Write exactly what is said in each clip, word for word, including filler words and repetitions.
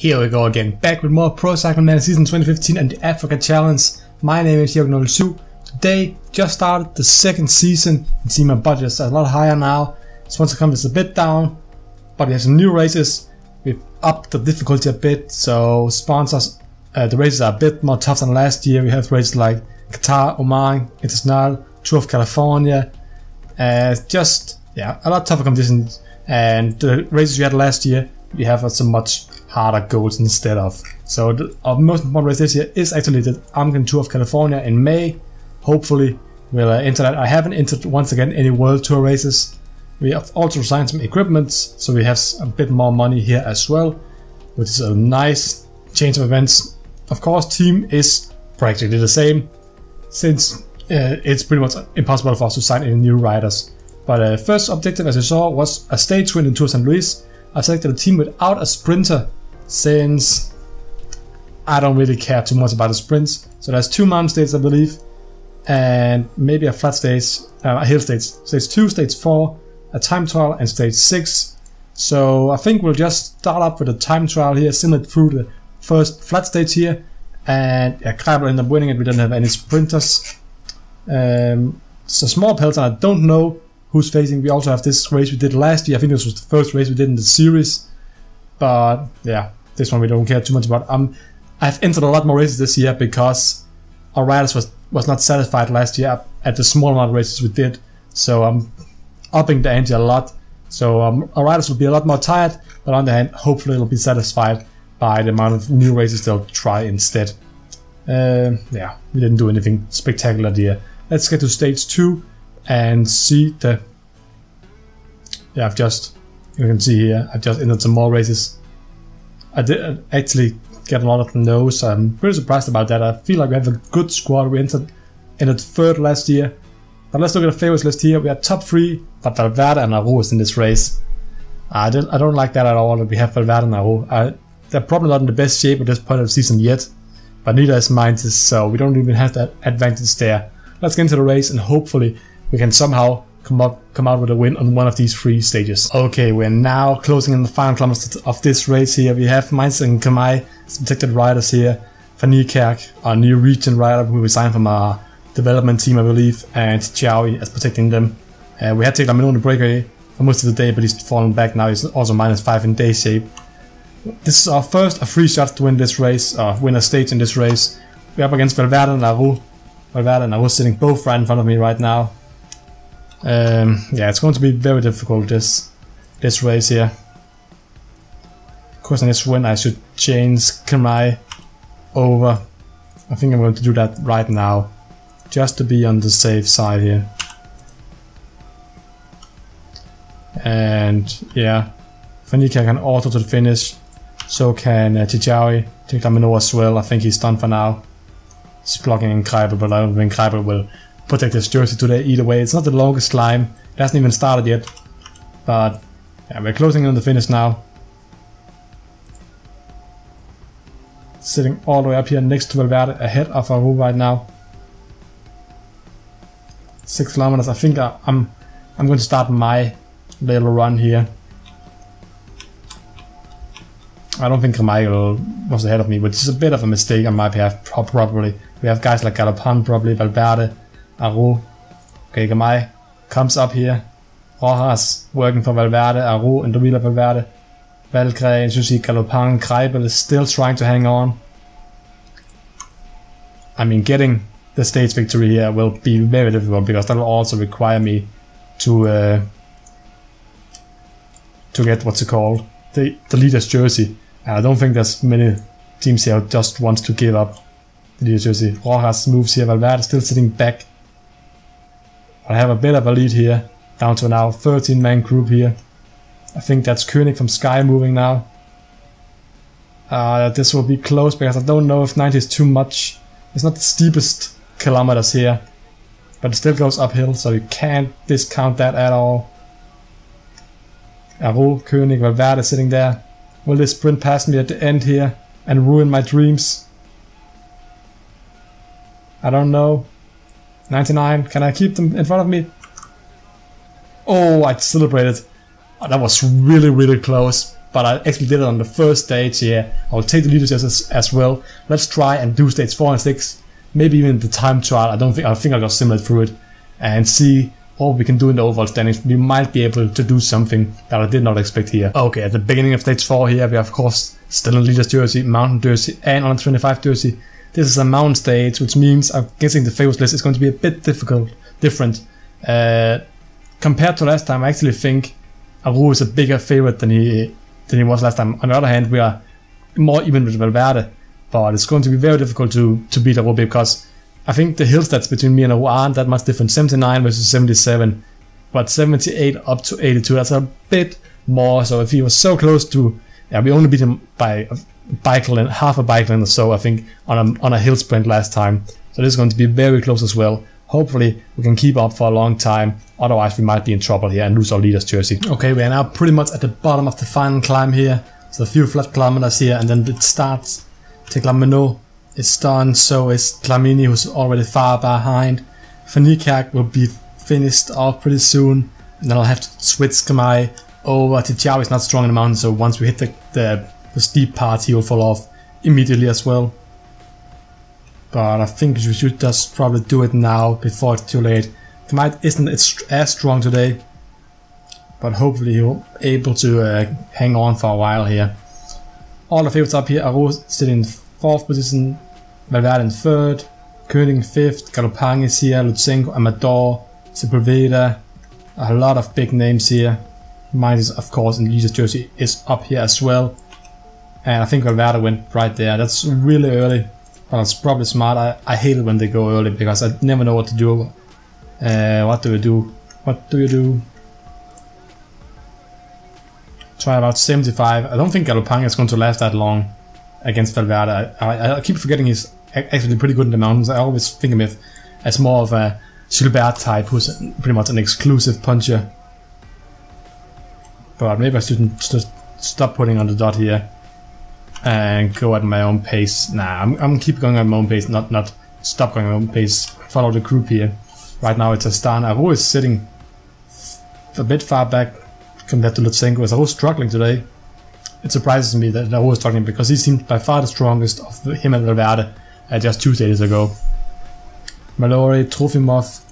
Here we go again, back with more Pro Cycling Manager Season twenty fifteen and the Africa Challenge. My name is Jevgen zero zero seven. Today, just started the second season. You can see my budget is a lot higher now. So once it comes, it's a bit down, but we have some new races. We've upped the difficulty a bit, so sponsors, uh, the races are a bit more tough than last year. We have races like Qatar, Oman, International, Tour of California. Uh, just, yeah, a lot tougher conditions. And the races we had last year, we have uh, so much harder goals instead of. So the, our most important race this year is actually the Amgen Tour of California in May. Hopefully we'll uh, enter that. I haven't entered once again any World Tour races. We have also signed some equipment, so we have a bit more money here as well, which is a nice change of events. Of course, team is practically the same, since uh, it's pretty much impossible for us to sign any new riders. But uh, first objective, as you saw, was a stage win in Tour Saint Louis. I selected a team without a sprinter, since I don't really care too much about the sprints. So there's two mountain stages, I believe, and maybe a flat stage, uh, a hill stage, stage two, stage four, a time trial, and stage six. So I think we'll just start up with a time trial here, similar through the first flat stage here, and yeah, Kreibel ended up winning it. We don't have any sprinters. Um, it's a small peloton. I don't know who's facing. We also have this race we did last year. I think this was the first race we did in the series, but yeah, this one we don't care too much about. Um, I've entered a lot more races this year because our riders was, was not satisfied last year at the small amount of races we did, so I'm upping the ante a lot. So um, our riders will be a lot more tired, but on the hand, hopefully it'll be satisfied by the amount of new races they'll try instead. Uh, yeah, we didn't do anything spectacular here. Let's get to stage two and see the... Yeah, I've just... You can see here, I've just entered some more races. I did actually get a lot of no's, so I'm pretty surprised about that. I feel like we have a good squad. We entered, entered third last year. But let's look at the favorites list here. We are top three, but Valverde and Aru is in this race. I don't, I don't like that at all that we have Valverde and Aru. I, they're probably not in the best shape at this point of the season yet, but neither is Mainz, so we don't even have that advantage there. Let's get into the race and hopefully we can somehow come up, come out with a win on one of these three stages. Okay, we're now closing in the final kilometers of this race here. We have Mainz and Kamai, some protected riders here. Vanier Kerk, our new region rider who we signed from our development team, I believe, and Chiawi as protecting them. Uh, we had Tiglamino on the breakaway for most of the day, but he's fallen back now. He's also minus five in day shape. This is our first free shot to win this race, or uh, win a stage in this race. We're up against Valverde and Aru. Valverde and Aru sitting both right in front of me right now. Um, yeah, it's going to be very difficult this this race here. Of course, in this win, I should change Kamai over. I think I'm going to do that right now, just to be on the safe side here. And yeah, Fonica can auto to the finish, so can uh, Tijawi, Tiglamino as well. I think he's done for now. He's blocking in Kreibel, but I don't think Kreibel will protect his jersey today either way. It's not the longest climb, it hasn't even started yet, but yeah, we're closing in on the finish now. Sitting all the way up here next to Valverde, ahead of Aru right now. Six kilometers. I think I, I'm I'm going to start my little run here. I don't think Kamai was ahead of me, which is a bit of a mistake on my behalf. Probably we have guys like Galopang, probably Valverde, Aru. Okay, Kamai comes up here. Roche working for Valverde, Aru, and the wheel of Valverde. Valkyrie, as you see, Galopang, Kreibel is still trying to hang on. I mean, getting the stage victory here will be very difficult, because that will also require me to uh, to get what's it called, the, the leader's jersey. And I don't think there's many teams here who just want to give up the leader's jersey. Rojas moves here, Valverde still sitting back. I have a bit of a lead here, down to now thirteen man group here. I think that's Koenig from Sky moving now. Uh, this will be close, because I don't know if ninety is too much. It's not the steepest kilometers here, but it still goes uphill, so you can't discount that at all. Aru, Koenig, Valverde sitting there. Will this sprint past me at the end here and ruin my dreams? I don't know. ninety-nine, can I keep them in front of me? Oh, I celebrated. Oh, that was really, really close. but I actually did it on the first stage here. I'll take the leaders as, as well. Let's try and do stage four and six, maybe even the time trial. I don't think I think I got simulated through it, and see what we can do in the overall standings. We might be able to do something that I did not expect here. Okay, at the beginning of stage four here, we are of course still in leaders jersey, mountain jersey, and on a twenty-five jersey. This is a mountain stage, which means I'm guessing the favorites list is going to be a bit difficult, different. Uh, compared to last time, I actually think Aru is a bigger favorite than he than he was last time. On the other hand, we are more even with Valverde, but it's going to be very difficult to, to beat Aru because I think the hill stats between me and Aru aren't that much different. seventy-nine versus seventy-seven, but seventy-eight up to eighty-two, that's a bit more. So if he was so close to, yeah, we only beat him by a bike length, half a bike length or so, I think, on a, on a hill sprint last time. So this is going to be very close as well. Hopefully we can keep up for a long time, otherwise we might be in trouble here and lose our leader's jersey. Okay, we are now pretty much at the bottom of the final climb here. So a few flat kilometers here and then it starts. Tiglamino is done, so is Klamini, who's already far behind. Fenikak will be finished off pretty soon. And then I'll have to switch Kamai over. Tijawi is not strong in the mountain, so once we hit the, the, the steep part he will fall off immediately as well. But I think we should just probably do it now before it's too late. Kamai isn't as strong today, but hopefully he'll be able to uh, hang on for a while here. All the favorites up here: Aru sitting in fourth position, Valverde in third, Koenig in fifth, Galopang is here, Lutsenko, Amador, Sepulveda. A lot of big names here. Mainz, of course, in leader's jersey is up here as well. And I think Valverde went right there. That's really early. Well, it's probably smart. I, I hate it when they go early because I never know what to do. Uh, what do you do? What do you do? Try about seventy-five. I don't think Galopang is going to last that long against Valverde. I, I, I keep forgetting he's actually pretty good in the mountains. I always think of him as more of a Gilbert type, who's pretty much an exclusive puncher. But maybe I shouldn't just stop putting on the dot here and go at my own pace. Nah, I'm, I'm keep going at my own pace, not not stop going at my own pace. Follow the group here. Right now it's Astan. Aru is sitting a bit far back compared to Lutsenko. Is Aru struggling today? It surprises me that Aru is struggling because he seemed by far the strongest of him and Valverde uh, just two days ago. Mallory, Trofimov.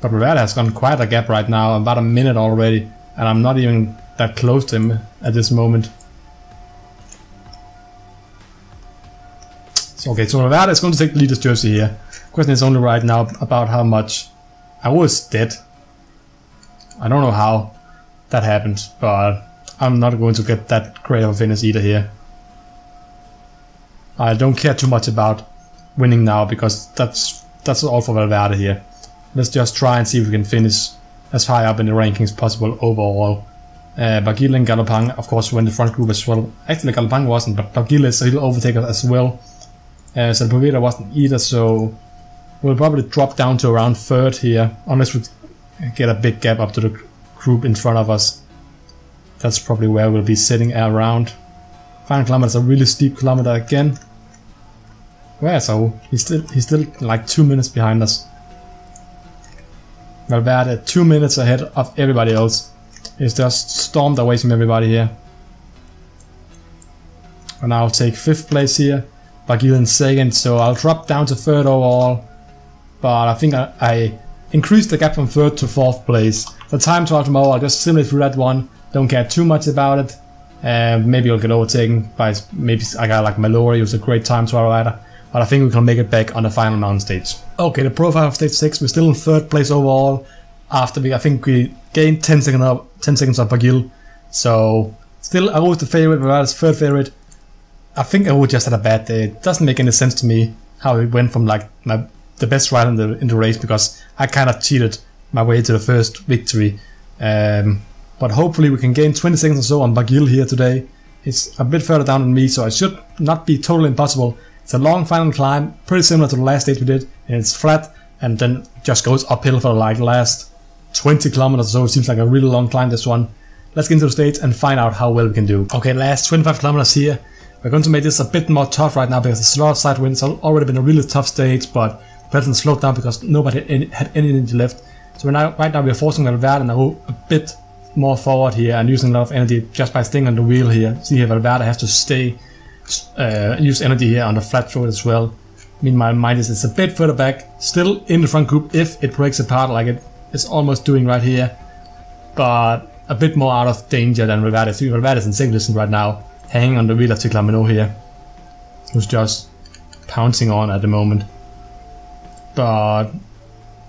But Valverde has gone quite a gap right now, about a minute already, and I'm not even that close to him at this moment. Okay, so Valverde is going to take the leader's jersey here. Question is only right now about how much. I was dead. I don't know how that happened, but I'm not going to get that great of a finish either here. I don't care too much about winning now because that's that's all for Valverde here. Let's just try and see if we can finish as high up in the rankings as possible overall. Uh, Baguille and Galopang, of course, were in the front group as well. Actually, Galopang wasn't, but Baguille is a little overtaker as well. Uh, Sepulveda wasn't either, so we'll probably drop down to around third here, unless we get a big gap up to the group in front of us. That's probably where we'll be sitting around. Final kilometer is a really steep kilometer again. Where is Aru? He's still, he's still like two minutes behind us. Valverde two minutes ahead of everybody else. He's just stormed away from everybody here. And I'll take fifth place here. Baguille in second, so I'll drop down to third overall, but I think I, I increased the gap from third to fourth place. The time trial tomorrow, I'll just simulate through that one, don't care too much about it. Uh, maybe I'll get overtaken by maybe a guy like Mallory, who's a great time trial rider, but I think we can make it back on the final mountain stage. Okay, the profile of stage six, we're still in third place overall, after we, I think we gained ten seconds up, ten seconds up Baguille, so still I was the favorite, Valverde's third favorite. I think Aru just had a bad day. It doesn't make any sense to me how it went from like my, the best rider in the, in the race, because I kind of cheated my way to the first victory. Um, but hopefully we can gain twenty seconds or so on Baguille here today. It's a bit further down than me, so it should not be totally impossible. It's a long final climb, pretty similar to the last stage we did, and it's flat and then just goes uphill for like last twenty kilometers or so. It seems like a really long climb, this one. Let's get into the stage and find out how well we can do. Okay, last twenty-five kilometers here. We're going to make this a bit more tough right now because there's a lot of side wins. It's already been a really tough stage, but Pelton slowed down because nobody had any energy left. So we're now, right now we're forcing Valverde and Aru a bit more forward here and using a lot of energy just by staying on the wheel here. See here, Valverde has to stay, uh, use energy here on the flat road as well. Meanwhile, Mainz is a bit further back, still in the front group if it breaks apart like it is almost doing right here, but a bit more out of danger than Valverde. See, Valverde is in second position right now, hanging on the wheel of Tiglamino here, who's just pouncing on at the moment. But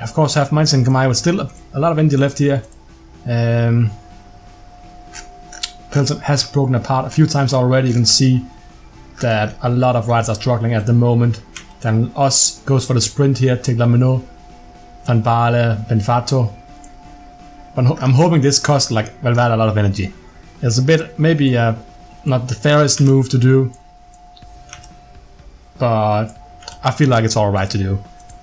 of course, have Mainz and Kamai with still a, a lot of energy left here. Um, Pilsen has broken apart a few times already. You can see that a lot of riders are struggling at the moment. Then Oss goes for the sprint here, Tiglamino, Van Baale, Benfato. But I'm hoping this costs like Valverde a lot of energy. It's a bit, maybe uh, not the fairest move to do, but I feel like it's alright to do.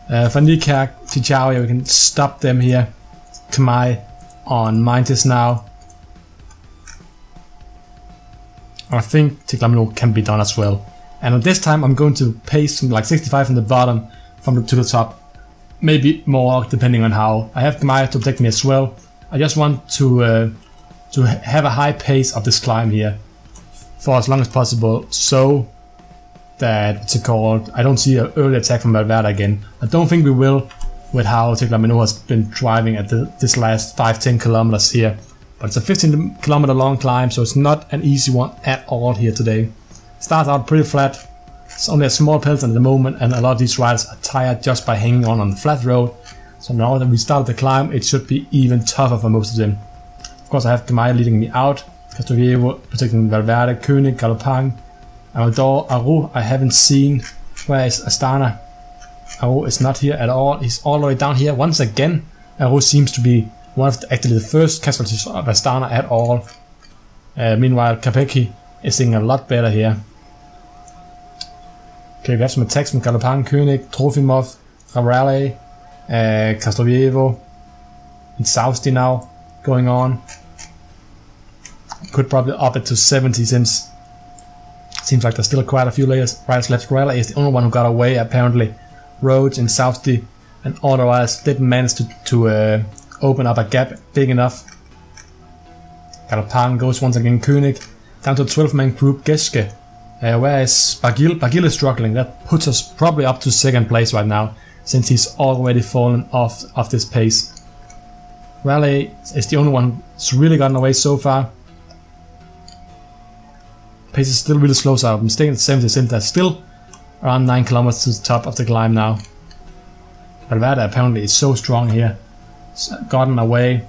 Uh, Vanier Kerk, Tijawi, we can stop them here. Kamai on Mainz now. I think Tiglamino can be done as well. And at this time I'm going to pace from like sixty-five from the bottom from the, to the top. Maybe more depending on how. I have Kamai to protect me as well. I just want to, uh, to have a high pace of this climb here for as long as possible. So that it's called, I don't see an early attack from Valverde again. I don't think we will with how Teklamino has been driving at the, this last five to ten kilometers here. But it's a fifteen kilometer long climb, so it's not an easy one at all here today. Starts out pretty flat. It's only a small peloton at the moment, and a lot of these riders are tired just by hanging on on the flat road. So now that we start the climb, it should be even tougher for most of them. Of course, I have Kamai leading me out, Castroviejo protecting Valverde, Koenig, Galopang, Amador, Aru, I haven't seen. Where is Astana? Aru is not here at all. He's all the way down here. Once again, Aru seems to be one of the, actually the first casualties of Astana at all. Uh, meanwhile, Capecchi is doing a lot better here. Okay, we have some attacks from Galopang, Koenig, Trofimov, Raleigh, uh, Castroviejo, and Sausti now going on. Could probably up it to seventy since. Seems like there's still quite a few layers riders left. Raleigh is the only one who got away apparently. Roche and Sausti and all the riders didn't manage to, to uh, open up a gap big enough. Galopang goes once again, Koenig down to the twelve man group. Geschke, uh, where is Baguille? Baguille is struggling. That puts us probably up to second place right now since he's already fallen off of this pace. Raleigh is the only one who's really gotten away so far. Pace is still really slow, so I'm staying at seventy since there's still around nine kilometers to the top of the climb now. Valverde apparently is so strong here. It's gotten away.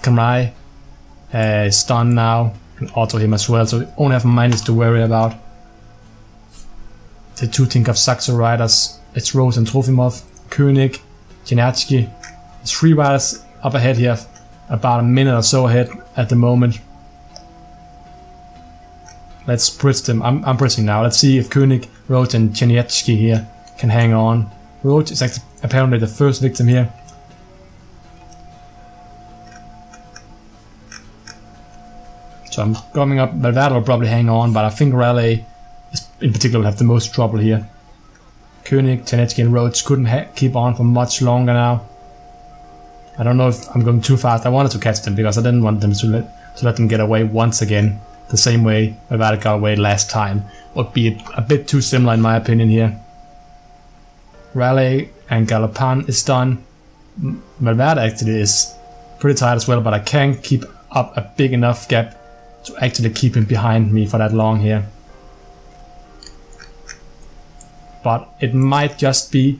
Kamai uh, is stunned now. Can auto him as well, so we only have minus to worry about. The two Tinkoff Saxo riders, it's Rose and Trofimov, Koenig, Tjanietski. There's three riders up ahead here, about a minute or so ahead at the moment. Let's press them. I'm, I'm pressing now. Let's see if Koenig, Roche and Tjanietski here can hang on. Roche is actually apparently the first victim here. So I'm coming up. Valverde will probably hang on, but I think Raleigh in particular will have the most trouble here. Koenig, Tjanietski and Roche couldn't ha keep on for much longer now. I don't know if I'm going too fast. I wanted to catch them because I didn't want them to let, to let them get away once again. The same way Valverde got away last time, would be a bit too similar in my opinion here. Raleigh and Galopin is done. Valverde actually is pretty tired as well, but I can keep up a big enough gap to actually keep him behind me for that long here. But it might just be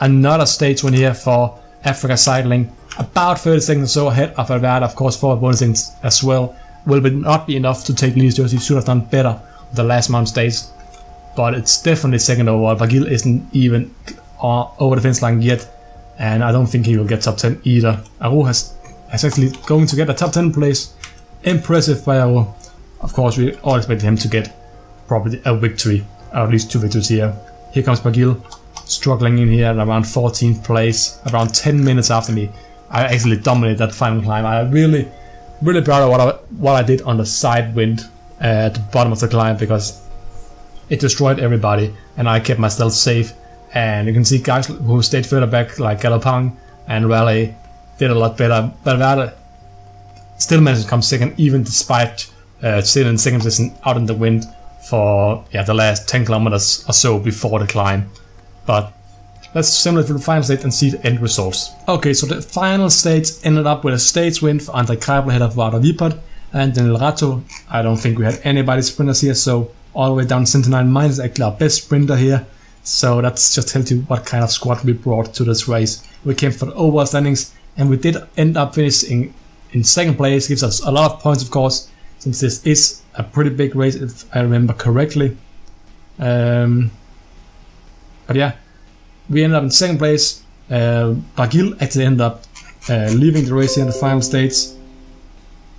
another stage win here for Africa Cycling. About thirty seconds or so ahead of Valverde, of course, forward bonusing as well. Will not be enough to take Lee's jersey. Should have done better the last month's days, but it's definitely second overall. Baguille isn't even uh, over the fence line yet, and I don't think he will get top ten either. Aru has, has actually going to get a top ten place. Impressive by Aru. Of course, we all expected him to get probably a victory, or at least two victories here. Here comes Baguille, struggling in here at around fourteenth place, around ten minutes after me. I actually dominated that final climb. I really. Really proud of what I, what I did on the side wind uh, at the bottom of the climb, because it destroyed everybody and I kept myself safe. And you can see guys who stayed further back like Galopang and Raleigh did a lot better. Valverde still managed to come second, even despite uh, still in second position out in the wind for yeah the last ten kilometers or so before the climb. But that's similar to the final stage and see the end results. Okay, so the final stage ended up with a stage win for André Kreibel ahead of Wouter Wiepert and Daniel Ratto. I don't think we had anybody sprinters here, so all the way down seventy-nine Mainz is actually our best sprinter here. So that's just tells you what kind of squad we brought to this race. We came for the overall standings and we did end up finishing in second place. Gives us a lot of points, of course, since this is a pretty big race if I remember correctly. Um, but yeah, we ended up in second place. Uh, Baguille actually ended up uh, leaving the race here in the final stage.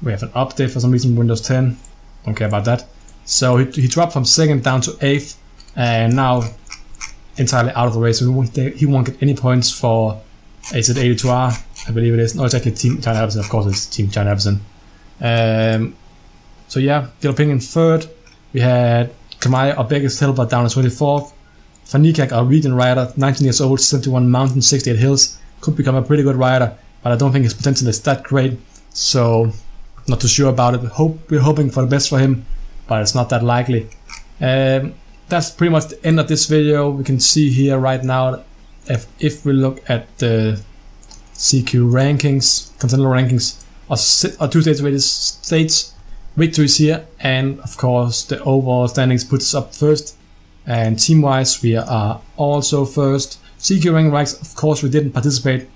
We have an update for some reason, Windows ten. Don't care about that. So he, he dropped from second down to eighth, and now entirely out of the race. He won't, he won't get any points for, is it eighty-two R? I believe it is. No, it's actually Team China Ebsen. Of course, it's Team China Ebsen. Um, so yeah, Gallopin in third. We had Kamai, our biggest helper, down in twenty-fourth. Fenikak, our region rider, nineteen years old, seventy-one mountain, sixty-eight hills. Could become a pretty good rider, but I don't think his potential is that great. So not too sure about it. Hope we're hoping for the best for him, but it's not that likely. Um, that's pretty much the end of this video. We can see here right now, if, if we look at the C Q rankings, Continental rankings, our, our two stage states victories here, and of course the overall standings puts us up first. And team-wise, we are also first. C Q ranking wise, of course, we didn't participate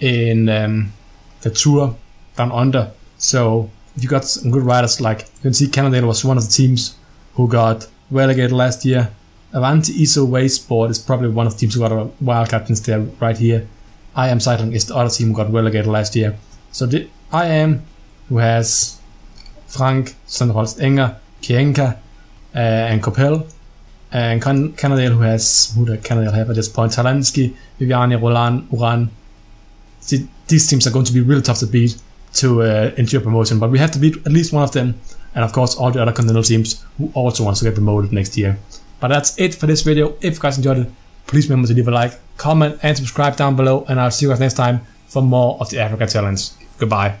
in um, the tour down under. So you got some good riders. Like you can see, Cannondale was one of the teams who got relegated last year. Avanti I S O Waysport is probably one of the teams who got a wild card there right here. I Am Cycling is the other team who got relegated last year. So the I Am, who has Frank, Sandholst Enger, Kienka, uh, and Coppel. And Cannondale, who has, who the Cannondale have at this point, Talansky, Viviani, Roland, Uran. These teams are going to be really tough to beat to uh, ensure promotion, but we have to beat at least one of them, and of course all the other Continental teams who also wants to get promoted next year. But that's it for this video. If you guys enjoyed it, please remember to leave a like, comment, and subscribe down below, and I'll see you guys next time for more of the Africa Challenge. Goodbye.